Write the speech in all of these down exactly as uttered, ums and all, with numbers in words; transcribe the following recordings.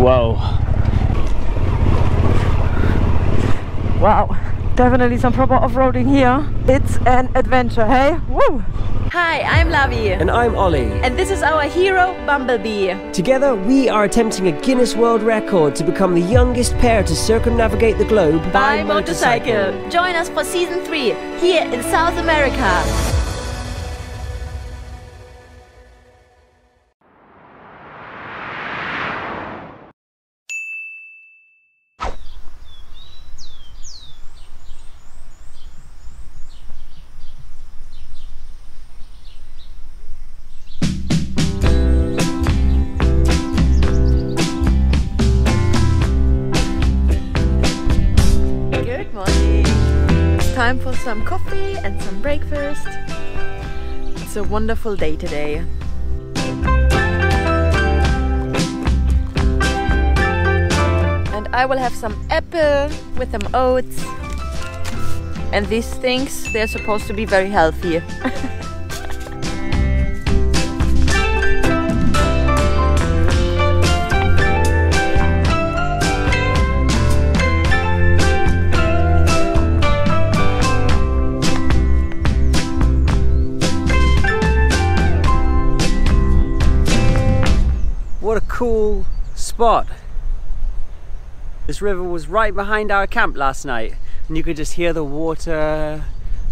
Wow. Wow, definitely some proper off-roading here. It's an adventure, hey? Woo! Hi, I'm Lavi. And I'm Ollie. And this is our hero, Bumblebee. Together, we are attempting a Guinness World Record to become the youngest pair to circumnavigate the globe by, by motorcycle. motorcycle. Join us for season three, here in South America. Time for some coffee and some breakfast. It's a wonderful day today. And I will have some apple with some oats. And these things, they're supposed to be very healthy. Cool spot. This river was right behind our camp last night, and you could just hear the water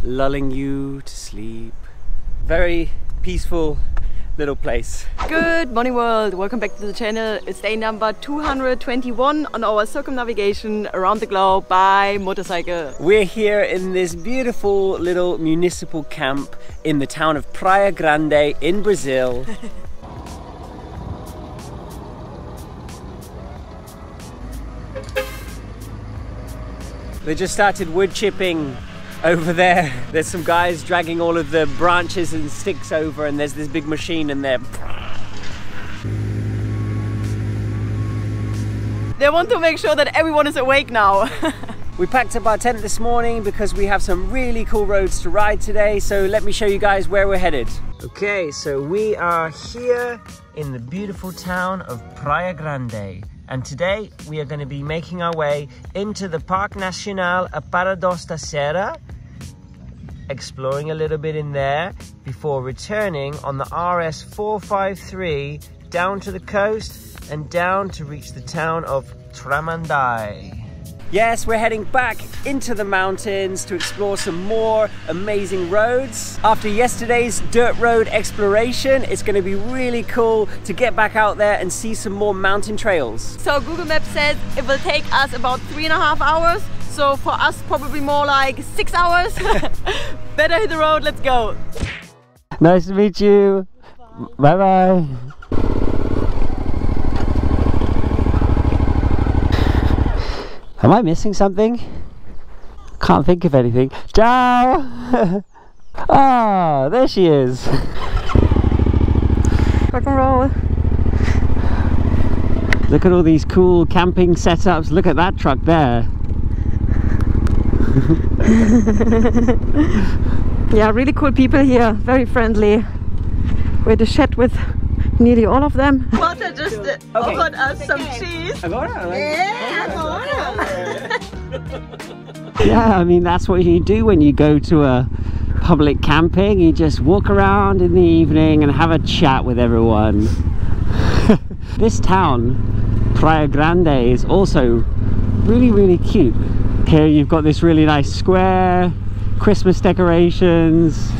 lulling you to sleep. Very peaceful little place. Good morning, world. Welcome back to the channel. It's day number two hundred twenty-one on our circumnavigation around the globe by motorcycle. We're here in this beautiful little municipal camp in the town of Praia Grande in Brazil. They just started wood chipping over there. There's some guys dragging all of the branches and sticks over, and there's this big machine in there. They want to make sure that everyone is awake now. We packed up our tent this morning because we have some really cool roads to ride today, so let me show you guys where we're headed. Okay, so we are here in the beautiful town of Praia Grande. And today we are going to be making our way into the Parque Nacional de Aparados da Serra, exploring a little bit in there before returning on the R S four five three down to the coast and down to reach the town of Tramandai. Yes, we're heading back into the mountains to explore some more amazing roads. After yesterday's dirt road exploration, it's going to be really cool to get back out there and see some more mountain trails. So Google Maps says it will take us about three and a half hours. So for us, probably more like six hours. Better hit the road, let's go. Nice to meet you. Bye-bye. Am I missing something? Can't think of anything. Ciao! Ah, oh, there she is. Rock and roll. Look at all these cool camping setups. Look at that truck there. Yeah, really cool people here. Very friendly. We had a chat with nearly all of them. Walter just uh, okay. offered us some cheese. Agora, like, yeah, agora. Yeah, I mean, that's what you do when you go to a public camping. You just walk around in the evening and have a chat with everyone. This town, Praia Grande, is also really, really cute. Here you've got this really nice square, Christmas decorations,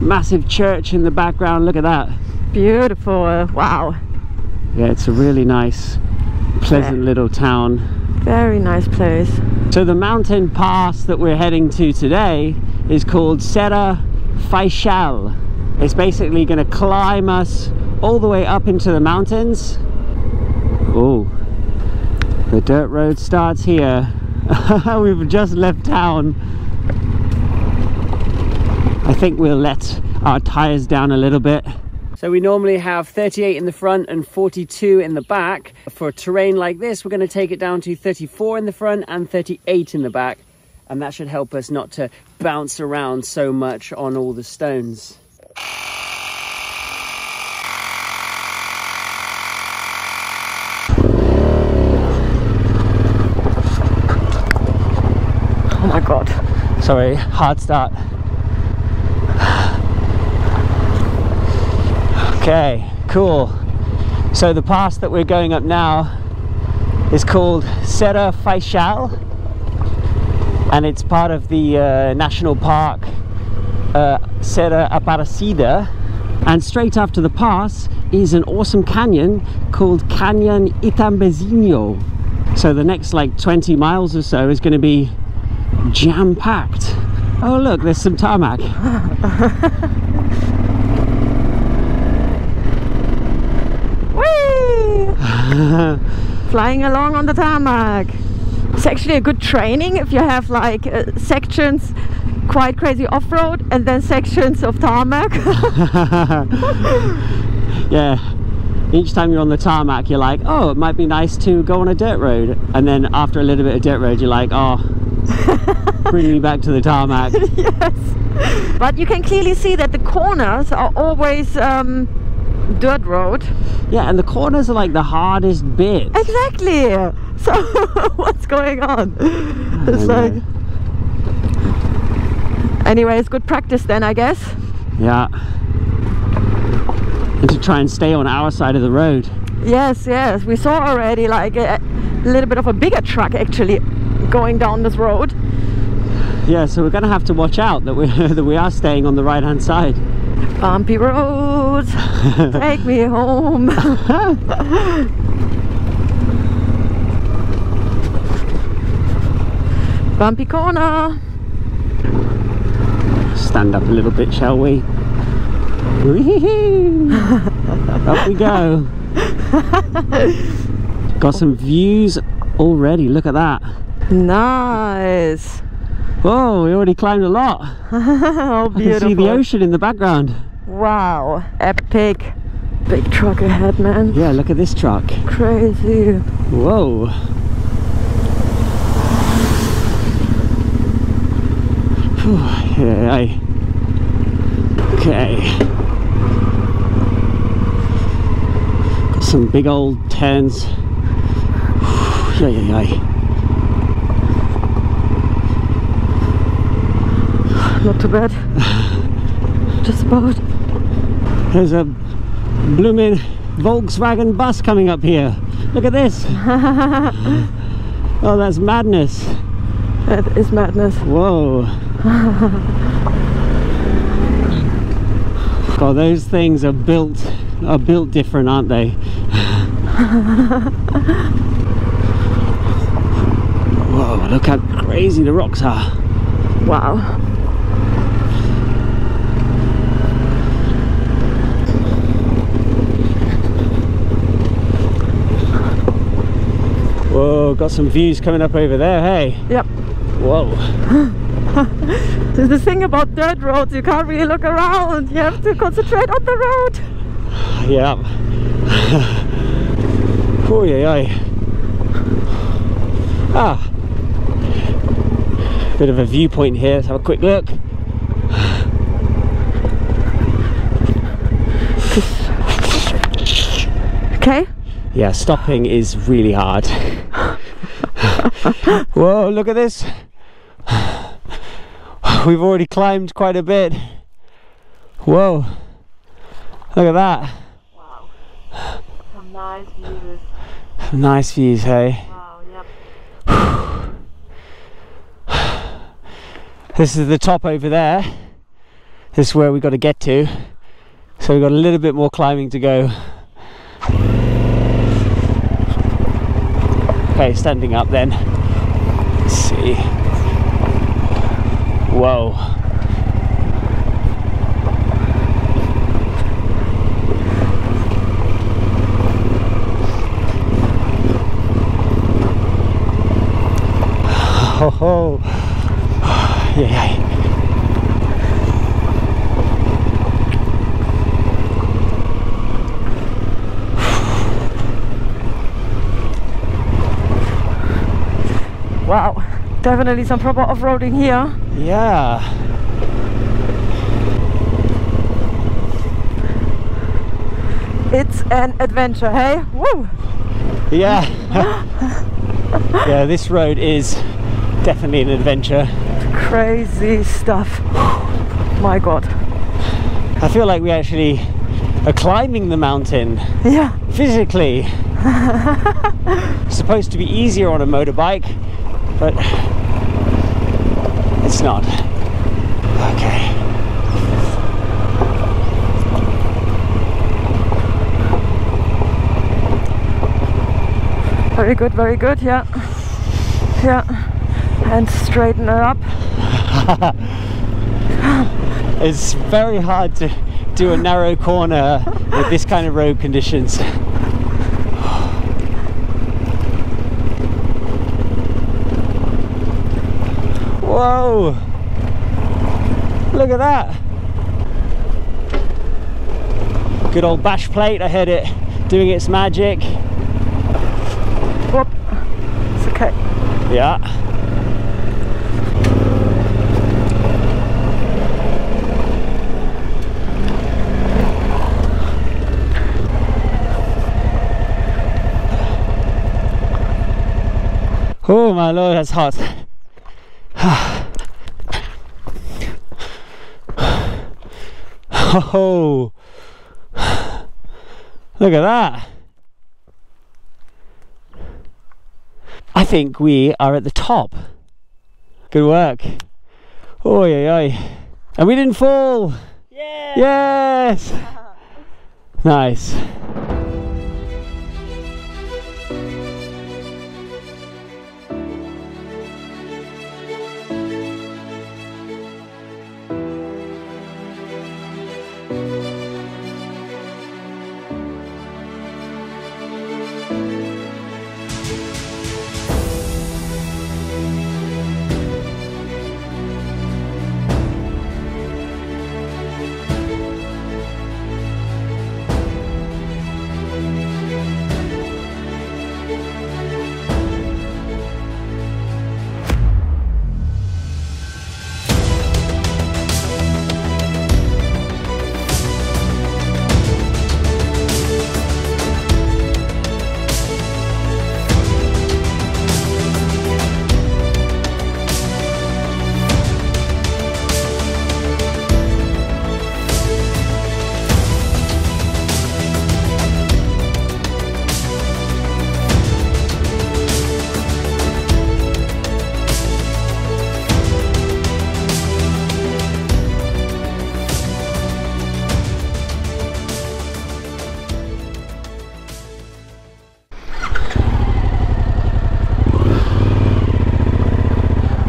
massive church in the background. Look at that. Beautiful, wow. Yeah, it's a really nice, pleasant yeah. little town. Very nice place. So the mountain pass that we're heading to today is called Serra Faxinal. It's basically gonna climb us all the way up into the mountains. Oh, the dirt road starts here. We've just left town. I think we'll let our tires down a little bit. So we normally have thirty-eight in the front and forty-two in the back. For terrain like this, we're going to take it down to thirty-four in the front and thirty-eight in the back. And that should help us not to bounce around so much on all the stones. Sorry, hard start. Okay, cool. So the pass that we're going up now is called Serra Faxinal, and it's part of the uh, National Park uh, Serra Aparecida. And straight after the pass is an awesome canyon called Canyon Itaimbezinho. So the next like twenty miles or so is going to be jam-packed. Oh look, there's some tarmac. Flying along on the tarmac. It's actually a good training if you have like uh, sections quite crazy off-road and then sections of tarmac. Yeah, each time you're on the tarmac you're like, oh, it might be nice to go on a dirt road, and then after a little bit of dirt road you're like, oh, bring me back to the tarmac. Yes, but you can clearly see that the corners are always um, dirt road. Yeah, and the corners are like the hardest bit. Exactly. So what's going on? It's like know. Anyways, good practice then, I guess. Yeah. And to try and stay on our side of the road. Yes, yes. We saw already like a, a little bit of a bigger truck actually going down this road. Yeah, so we're going to have to watch out that we that we are staying on the right-hand side. Bumpy roads, take me home. Bumpy corner. Stand up a little bit, shall we? Up we go. Got some views already, look at that. Nice. Whoa, we already climbed a lot. Oh, beautiful. I can see the ocean in the background. Wow, epic. Big truck ahead, man. Yeah, look at this truck. Crazy. Whoa. Okay. Got some big old turns. Yeah, yeah, yeah. Not too bad. Just about. There's a blooming Volkswagen bus coming up here. Look at this. Oh, that's madness. That is madness. Whoa. God, those things are built are built different, aren't they? Whoa, look how crazy the rocks are. Wow. Whoa, got some views coming up over there, hey? Yep. Whoa. This is the thing about dirt roads, you can't really look around, you have to concentrate on the road. Yeah. Oh yeah, yeah. Ah, bit of a viewpoint here, let's have a quick look. Okay. Yeah, stopping is really hard. Whoa, look at this. We've already climbed quite a bit. Whoa, look at that. Wow, some nice views. Nice views, hey? Wow, yep. This is the top over there. This is where we got to get to. So we've got a little bit more climbing to go. Okay, standing up then. Let's see. Whoa. Ho ho. Yeah, yeah. Wow. Definitely some proper off-roading here. Yeah. It's an adventure, hey? Woo! Yeah. Yeah, this road is definitely an adventure. Crazy stuff. My God. I feel like we actually are climbing the mountain. Yeah. Physically. It's supposed to be easier on a motorbike, but it's not. Okay. Very good, very good, yeah. Yeah. And straighten her up. It's very hard to do a narrow corner with this kind of road conditions. Whoa! Look at that! Good old bash plate, I heard it doing its magic. Whoop. It's okay. Yeah. Oh my Lord, that's hot. Oh, look at that. I think we are at the top. Good work. Oi, oi, oi. And we didn't fall. Yeah. Yes. Nice.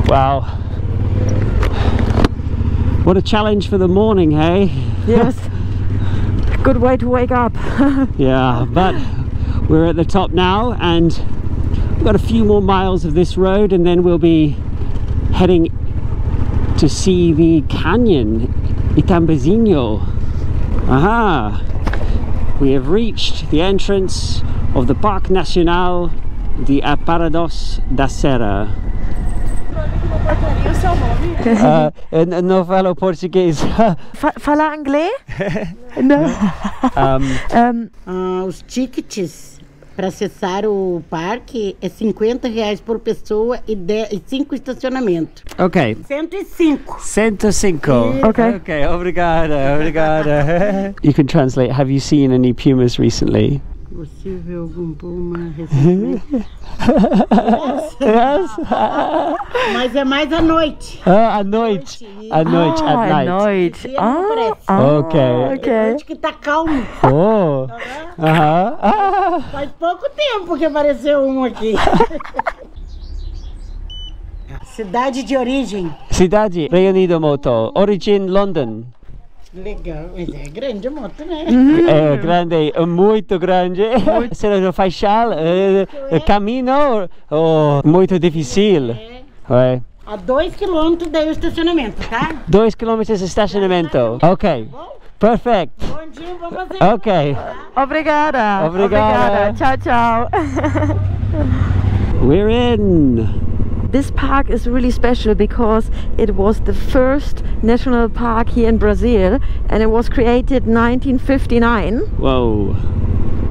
Wow, what a challenge for the morning, hey? Yes, good way to wake up. Yeah, but we're at the top now and we've got a few more miles of this road and then we'll be heading to see the Canyon Itaimbezinho. Aha! We have reached the entrance of the Parque Nacional de Aparados da Serra. Uh, no falo português. Fala inglês? Não. Um, um, uh, os tickets para acessar o parque é cinquenta reais por pessoa e cinco estacionamentos. Ok. cento e cinco. cento e cinco. Ok. Ok, obrigada, obrigada. You can translate. Have you seen any pumas recently? Você vê algum puma recentemente? Yes. Mas é mais à noite. Ah, à noite. À noite, ah, at night. À noite. Ah, ah, ok. Okay. É noite que tá calmo. Oh. Tá vendo? Uh-huh. Ah. Faz pouco tempo que apareceu um aqui. Cidade de origem. Cidade, Reunido Moto. Origin, London. Legal, mas é grande a moto, né? Uhum. É grande, é muito grande. Muito. Serra do Faxinal, é, é caminho oh, muito difícil. É. É. A dois quilômetros daí o estacionamento, tá? Dois quilômetros de estacionamento. Ok. Perfect. Bom dia, vamos fazer. Ok. Obrigada. Obrigada. Obrigada. Tchau, tchau. We're in. This park is really special because it was the first national park here in Brazil and it was created in nineteen fifty-nine. Whoa,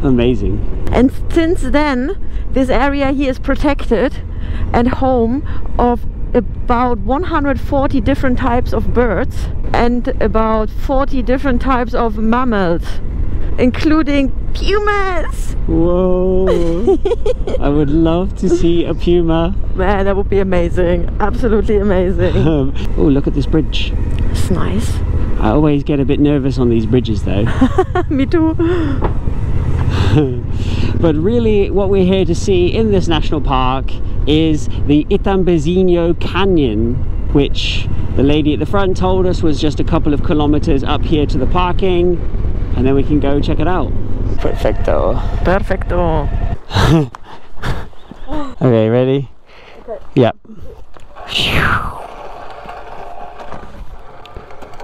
amazing. And since then this area here is protected and home of about one hundred forty different types of birds and about forty different types of mammals, including pumas. Whoa! I would love to see a puma. Man, that would be amazing. Absolutely amazing. Um, oh, look at this bridge. It's nice. I always get a bit nervous on these bridges though. Me too. But really what we're here to see in this national park is the Itaimbezinho Canyon, which the lady at the front told us was just a couple of kilometers up here to the parking, and then we can go check it out. Perfecto. Perfecto. Okay, ready? Okay. Yep.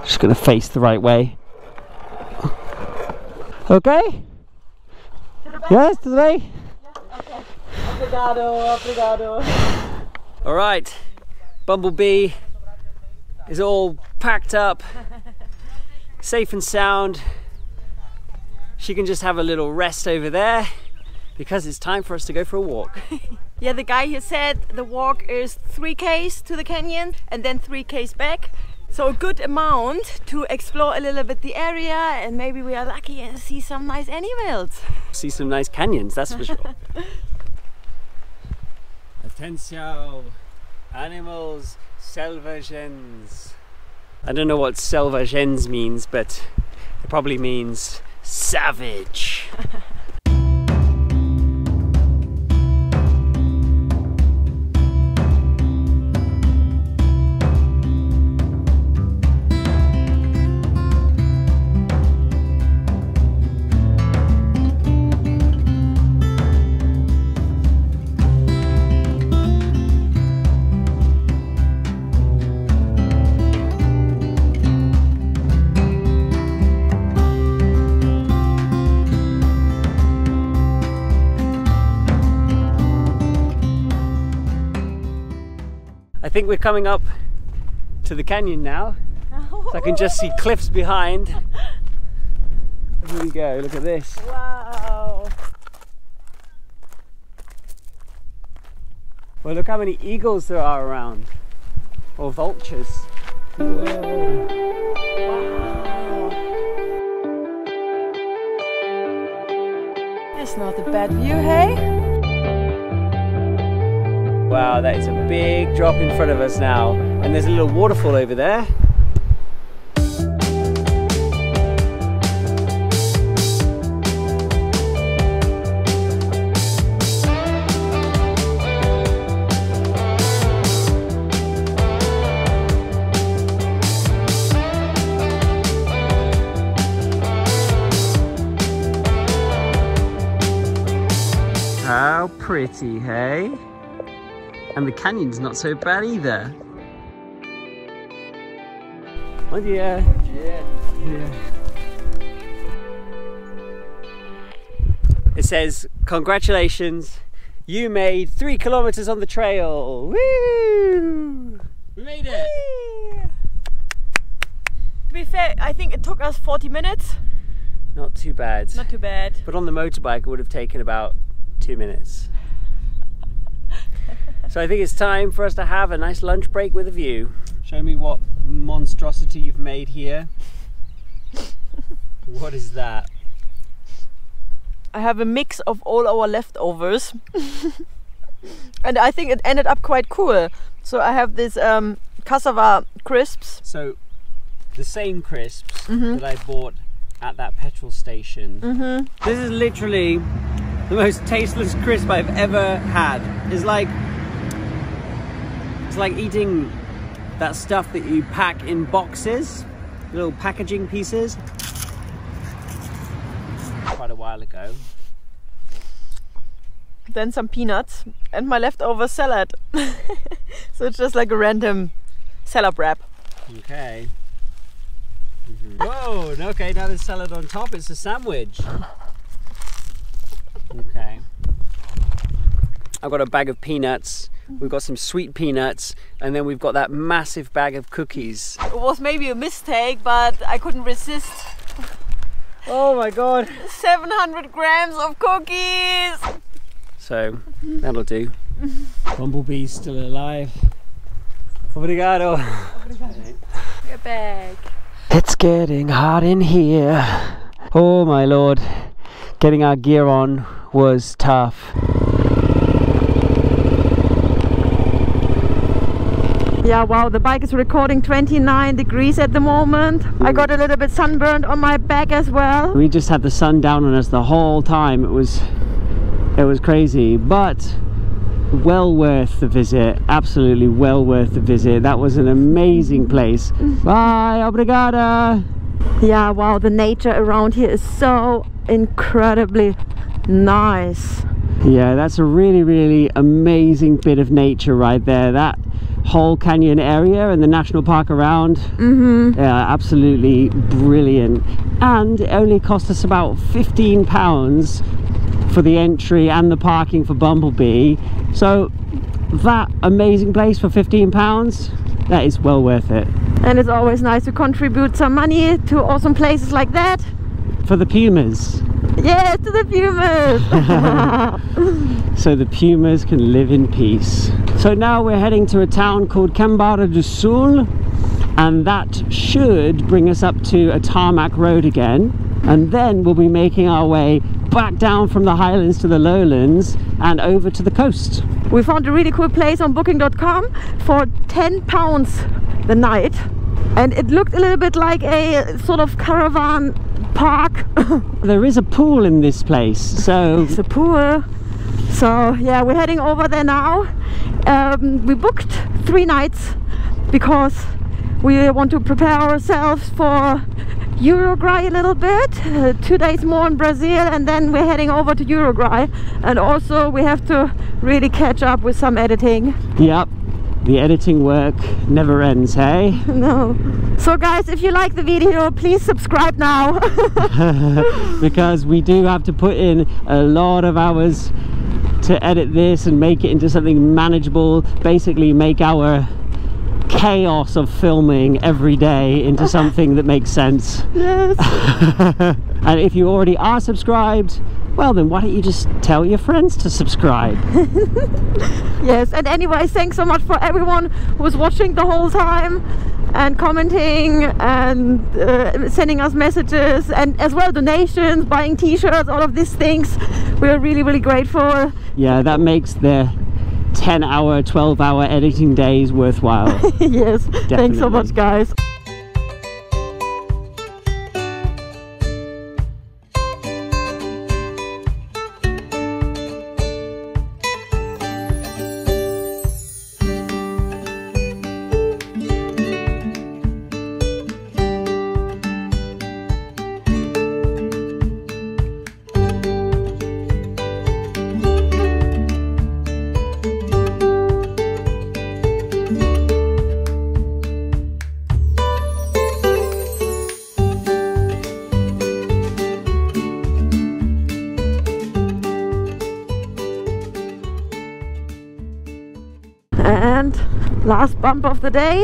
Just gonna face the right way. Okay? To the back. Yes, to the back. Okay. Obrigado, obrigado. All right, Bumblebee is all packed up, safe and sound. She can just have a little rest over there because it's time for us to go for a walk. Yeah, the guy here said the walk is three Ks to the canyon and then three Ks back. So a good amount to explore a little bit the area, and maybe we are lucky and see some nice animals. See some nice canyons, that's for sure. Atenção, animals selvagens. I don't know what selvagens means, but it probably means savage. I think we're coming up to the canyon now, so I can just see cliffs behind. Here we go, look at this. Wow! Well, look how many eagles there are around, or vultures. Whoa. Wow! That's not a bad view, hey? Wow, that is a big drop in front of us now, and there's a little waterfall over there. How pretty, hey? And the canyon's not so bad either. Oh dear. Yeah. Yeah. It says, congratulations, you made three kilometers on the trail. Woo! We made it. Yeah. To be fair, I think it took us forty minutes. Not too bad. Not too bad. But on the motorbike, it would have taken about two minutes. So I think it's time for us to have a nice lunch break with a view. Show me what monstrosity you've made here. What is that? I have a mix of all our leftovers. And I think it ended up quite cool. So I have this um, cassava crisps. So the same crisps mm-hmm. that I bought at that petrol station. Mm-hmm. This is literally the most tasteless crisp I've ever had. It's like It's like eating that stuff that you pack in boxes, little packaging pieces. Quite a while ago. Then some peanuts and my leftover salad. So it's just like a random salad wrap. Okay. Mm-hmm. Whoa, okay, now there's salad on top, it's a sandwich. Okay. I've got a bag of peanuts. We've got some sweet peanuts, and then we've got that massive bag of cookies. It was maybe a mistake, but I couldn't resist. Oh my god. seven hundred grams of cookies! so that'll do. Bumblebee's still alive. Obrigado. Obrigado. We're back. It's getting hot in here. Oh my lord. Getting our gear on was tough. Yeah, wow, the bike is recording twenty-nine degrees at the moment. Mm. I got a little bit sunburned on my back as well. We just had the sun down on us the whole time. It was, it was crazy, but well worth the visit. Absolutely well worth the visit. That was an amazing place. Bye, obrigada. Yeah, wow, the nature around here is so incredibly nice. Yeah, that's a really, really amazing bit of nature right there. That whole canyon area and the national park around, mm-hmm. yeah, absolutely brilliant. And it only cost us about fifteen pounds for the entry and the parking for Bumblebee, so that amazing place for fifteen pounds, that is well worth it. And it's always nice to contribute some money to awesome places like that. For the pumas. Yes, to the pumas. So the pumas can live in peace. So now we're heading to a town called Cambara do Sul, and that should bring us up to a tarmac road again, and then we'll be making our way back down from the highlands to the lowlands and over to the coast. We found a really cool place on booking dot com for ten pounds the night, and it looked a little bit like a sort of caravan park. There is a pool in this place, so it's a pool. So yeah, we're heading over there now. Um, we booked three nights because we want to prepare ourselves for Uruguay a little bit. Uh, two days more in Brazil, and then we're heading over to Uruguay. And also we have to really catch up with some editing. Yep, the editing work never ends, hey? No. So guys, if you like the video, please subscribe now. Because we do have to put in a lot of hours to edit this and make it into something manageable, basically make our chaos of filming every day into something that makes sense. Yes. And if you already are subscribed, well then why don't you just tell your friends to subscribe. Yes, and anyway, thanks so much for everyone who was watching the whole time and commenting and uh, sending us messages, and as well donations, buying t-shirts, all of these things. We're really, really grateful. Yeah, that makes the ten hour, twelve hour editing days worthwhile. Yes, definitely. Thanks so much, guys. Last bump of the day.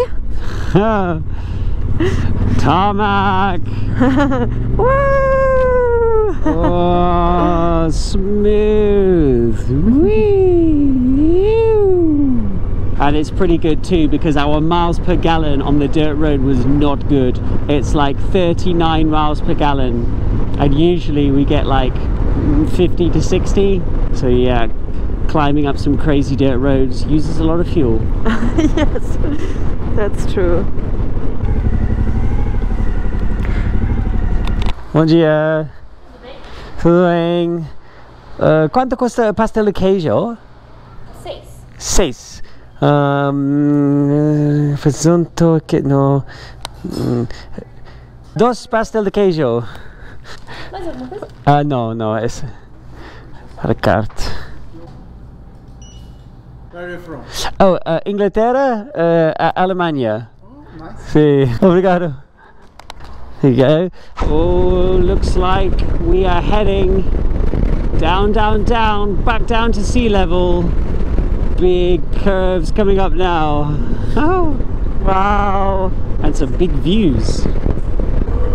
Tarmac. Woo! Oh, smooth. Whee! And it's pretty good too, because our miles per gallon on the dirt road was not good. It's like thirty-nine miles per gallon, and usually we get like fifty to sixty. So yeah, climbing up some crazy dirt roads uses a lot of fuel. Yes, that's true. Bom dia. Tudo bem? Uh, quanto custa o pastel de queijo? Seis. Seis. Um, presunto que não. Um, dois pastel de queijo. Mais alguma coisa? Ah, não, não. Esse. A carta. Where are you from? Oh, uh, Inglaterra, uh, Alemanha. Oh, nice. Sí. Obrigado. There you go. Oh, looks like we are heading down, down, down, back down to sea level. Big curves coming up now. Oh, wow. And some big views.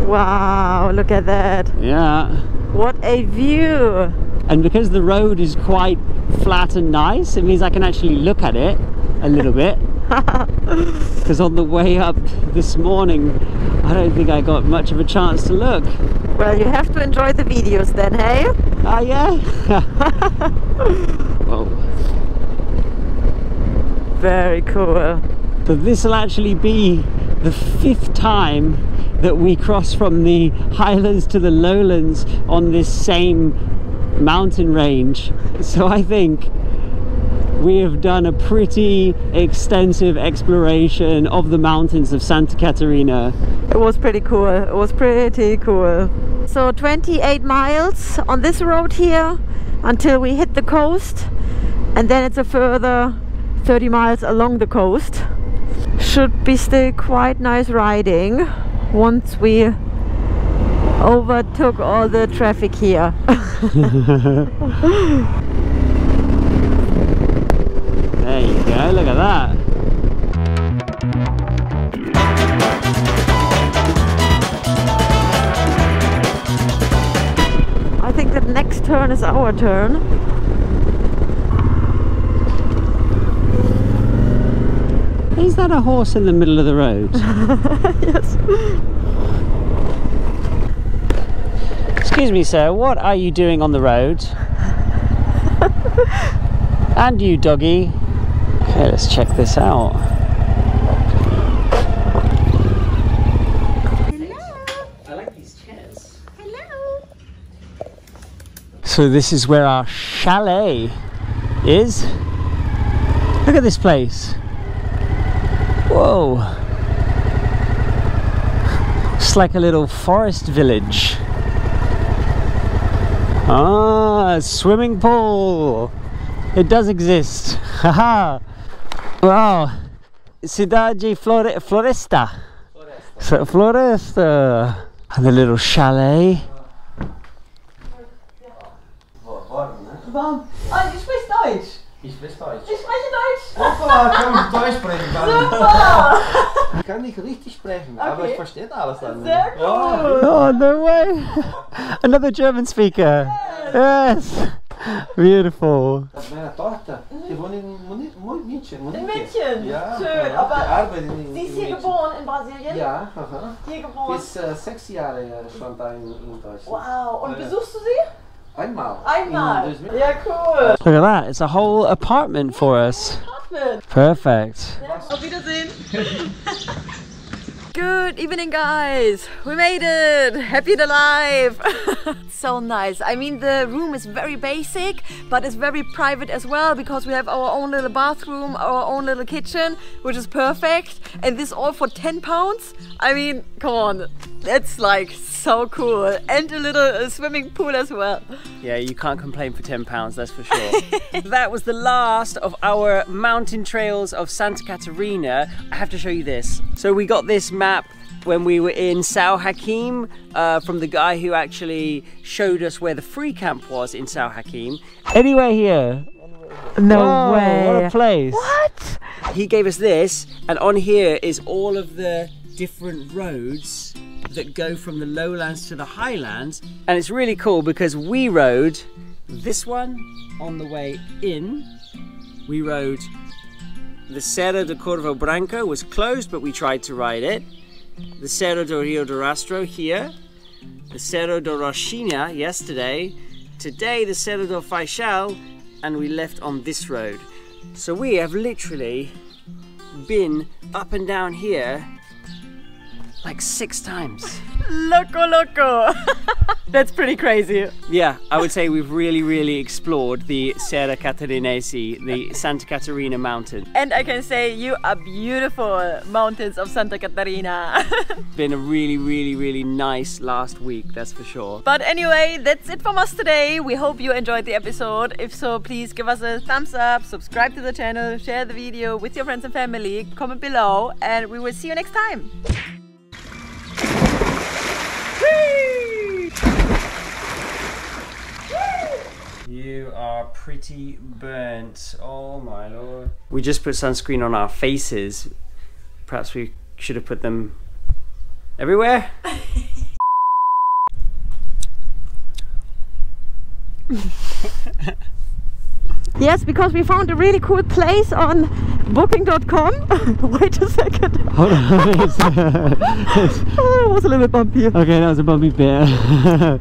Wow, look at that. Yeah. What a view. And because the road is quite flat and nice. It means I can actually look at it a little bit. Because on the way up this morning, I don't think I got much of a chance to look. Well, you have to enjoy the videos then, hey? Ah, uh, yeah? Whoa. Very cool. So this will actually be the fifth time that we cross from the highlands to the lowlands on this same mountain range. So I think we have done a pretty extensive exploration of the mountains of Santa Catarina. It was pretty cool. It was pretty cool. So twenty-eight miles on this road here until we hit the coast, and then it's a further thirty miles along the coast. Should be still quite nice riding once we overtook all the traffic here. There you go, look at that. I think the next turn is our turn. Is that a horse in the middle of the road? Yes. Excuse me, sir, what are you doing on the road? And you, doggy. Okay, let's check this out. Hello. I like these chairs. Hello. So this is where our chalet is. Look at this place. Whoa. It's like a little forest village. Ah, swimming pool. It does exist. Haha. Wow. Cidade Flore Floresta. Floresta. Floresta. And the little chalet. Ah, ich spreche Deutsch. Ich spreche Deutsch. Ich spreche Deutsch. Opa, kann Deutsch sprechen. Super. Ich kann nicht richtig sprechen, aber ich verstehe alles dann. Sehr gut. Oh, no way. Another German speaker. Yes. Beautiful. Das ist meine Tochter. Die wohnt in München. In München? Ja. Schön. Aber sie ist hier geboren in Brasilien? Ja. Aha. Hier geboren. Ist äh, sechs Jahre schon da in, in Deutschland. Wow. Und besuchst du sie? Einmal. Einmal. Ja, cool. Look at that. It's a whole apartment for us. Apartment. Perfect. Auf Wiedersehen. Good evening, guys. We made it. Happy and alive. So nice. I mean, the room is very basic, but it's very private as well, because we have our own little bathroom, our own little kitchen, which is perfect. And this all for ten pounds. I mean, come on. That's like so cool. And a little uh, swimming pool as well. Yeah, you can't complain for ten pounds, that's for sure. That was the last of our mountain trails of Santa Catarina. I have to show you this. So we got this mountain map when we were in São Joaquim uh, from the guy who actually showed us where the free camp was in São Joaquim. Anywhere here. No oh, way. What a place. What? He gave us this, and on here is all of the different roads that go from the lowlands to the highlands. And it's really cool because we rode this one on the way in. We rode the Serra de Corvo Branco, was closed, but we tried to ride it. The Serra do Rio do Rastro here, the Serra do Rochina yesterday, today the Serra do Faxinal, and we left on this road. So we have literally been up and down here like six times. Loco loco! That's pretty crazy. Yeah, I would say we've really, really explored the Serra Catarinense, the Santa Catarina mountain. And I can say you are beautiful, mountains of Santa Catarina. Been a really, really, really nice last week, that's for sure. But anyway, that's it from us today. We hope you enjoyed the episode. If so, please give us a thumbs up, subscribe to the channel, share the video with your friends and family, comment below, and we will see you next time. You are pretty burnt, oh my lord. We just put sunscreen on our faces. Perhaps we should have put them everywhere? Yes, because we found a really cool place on booking dot com. Wait a second. Hold on. It was a little bit bumpy. Okay, that was a bumpy bit.